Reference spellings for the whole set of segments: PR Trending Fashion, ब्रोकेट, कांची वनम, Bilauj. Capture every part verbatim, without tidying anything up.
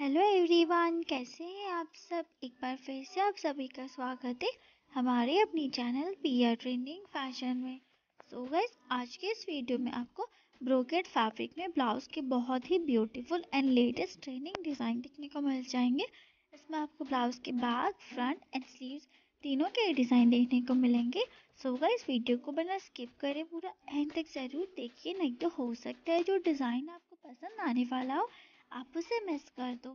Hello everyone, कैसे हैं आप सब। एक बार फिर से आप सभी का स्वागत है हमारे अपनी चैनल पीआर ट्रेंडिंग फैशन में। सो गाइस, आज के इस वीडियो में आपको ब्रोकेट फैब्रिक में ब्लाउज के बहुत ही beautiful and latest trending design देखने को मिल जाएंगे। इसमें आपको ब्लाउज़ के बैक, फ्रंट एंड स्लीव्स तीनों के डिज़ाइन देखने को मिलेंगे। सो गाइस, वीडियो को बिना स्किप करें पूरा एंड तक ज़रूर देखिए, नहीं तो हो सकता है जो डिज़ाइन आपको पसंद आने वाला हो आप उसे मिस कर दो।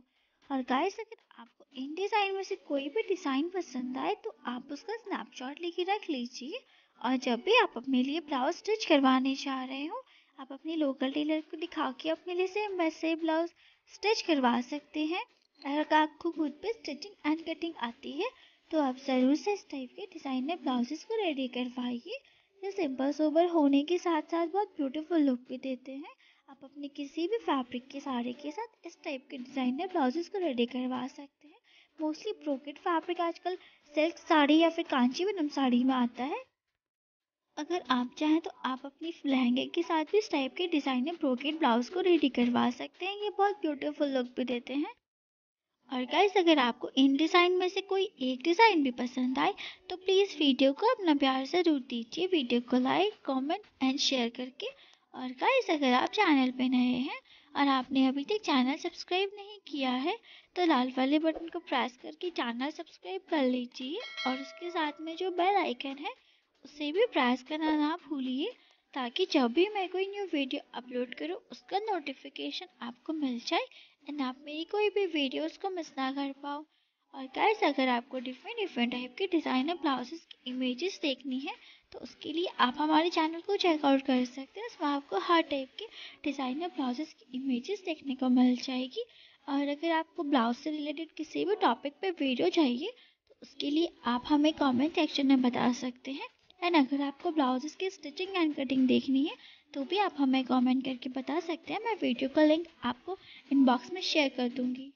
और गाइस, अगर आपको इन डिज़ाइन में से कोई भी डिज़ाइन पसंद आए तो आप उसका स्नैपशॉट लेके रख लीजिए, और जब भी आप अपने लिए ब्लाउज स्टिच करवाने जा रहे हो आप अपने लोकल टेलर को दिखा के अपने लिए सेम वैसे ब्लाउज स्टिच करवा सकते हैं। अगर आपको खुद पे स्टिचिंग एंड कटिंग आती है तो आप ज़रूर से इस टाइप के डिज़ाइन में ब्लाउजेस को रेडी करवाइए। ये सिंपल सोबर होने के साथ साथ बहुत ब्यूटीफुल लुक भी देते हैं। आप अपने किसी भी फैब्रिक के साड़ी के साथ इस टाइप के डिज़ाइन में ब्लाउजेस को रेडी करवा सकते हैं। मोस्टली ब्रोकेट फैब्रिक आजकल सिल्क साड़ी या फिर कांची वनम साड़ी में आता है। अगर आप चाहें तो आप अपनी लहंगे के साथ भी इस टाइप के डिज़ाइन में ब्रोकेट ब्लाउज को रेडी करवा सकते हैं। ये बहुत ब्यूटीफुल लुक भी देते हैं। और गाइस, अगर आपको इन डिज़ाइन में से कोई एक डिज़ाइन भी पसंद आए तो प्लीज़ वीडियो को अपना प्यार ज़रूर दीजिए। वीडियो को लाइक, कॉमेंट एंड शेयर करके। और गाइस, अगर आप चैनल पे नए हैं और आपने अभी तक चैनल सब्सक्राइब नहीं किया है तो लाल वाले बटन को प्रेस करके चैनल सब्सक्राइब कर लीजिए, और उसके साथ में जो बेल आइकन है उसे भी प्रेस करना ना भूलिए, ताकि जब भी मैं कोई न्यू वीडियो अपलोड करूँ उसका नोटिफिकेशन आपको मिल जाए एंड आप मेरी कोई भी वीडियोस को मिस ना कर पाओ। और गाइस, अगर आपको डिफरेंट डिफरेंट टाइप के डिज़ाइनर ब्लाउजेस की इमेजेस देखनी है तो उसके लिए आप हमारे चैनल को चेकआउट कर सकते हैं। इसमें आपको हर टाइप के डिज़ाइनर ब्लाउजेस की इमेजेस देखने को मिल जाएगी। और अगर आपको ब्लाउज से रिलेटेड किसी भी टॉपिक पे वीडियो चाहिए तो उसके लिए आप हमें कमेंट सेक्शन में बता सकते हैं। एंड अगर आपको ब्लाउजेस की स्टिचिंग एंड कटिंग देखनी है तो भी आप हमें कमेंट करके बता सकते हैं। मैं वीडियो का लिंक आपको इनबॉक्स में शेयर कर दूँगी।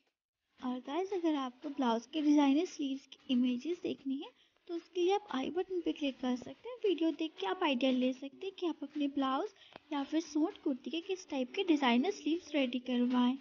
और गाइस, अगर आपको ब्लाउज के डिज़ाइनर स्लीव्स की इमेजेस देखनी है तो उसके लिए आप आई बटन पे क्लिक कर सकते हैं। वीडियो देख के आप आइडिया ले सकते हैं कि आप अपने ब्लाउज या फिर सूट कुर्ती के किस टाइप के डिज़ाइनर स्लीव्स रेडी करवाएं।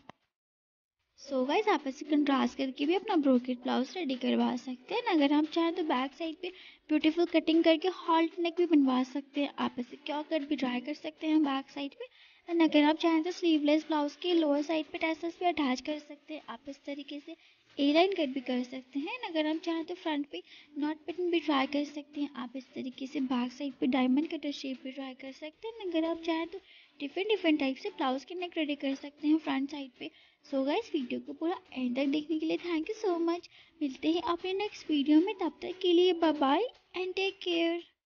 सो गाइस, आप ऐसे कंट्रास्ट करके भी अपना ब्रोकेट ब्लाउज रेडी करवा सकते हैं। अगर आप चाहें तो बैक साइड पे ब्यूटीफुल कटिंग करके हॉल्ट नेक भी बनवा सकते हैं। आप ऐसे क्यू कट भी ट्राई कर सकते हैं बैक साइड पे। एंड अगर आप चाहें तो स्लीवलेस ब्लाउज के लोअर साइड पे टैसेल्स भी अटैच कर सकते हैं। आप इस तरीके से ए लाइन कट भी कर सकते हैं। अगर आप चाहें तो फ्रंट पे नॉट बटन भी ट्राई कर सकते हैं। आप इस तरीके से बैक साइड पे डायमंड कटर शेप भी ट्राई कर सकते हैं। अगर आप चाहें तो डिफरेंट डिफरेंट टाइप से ब्लाउज के नेक रेडी कर सकते हैं फ्रंट साइड पे। सो गाइस, वीडियो को पूरा एंड तक देखने के लिए थैंक यू सो मच। मिलते हैं अपने नेक्स्ट वीडियो में, तब तक के लिए bye bye and take care.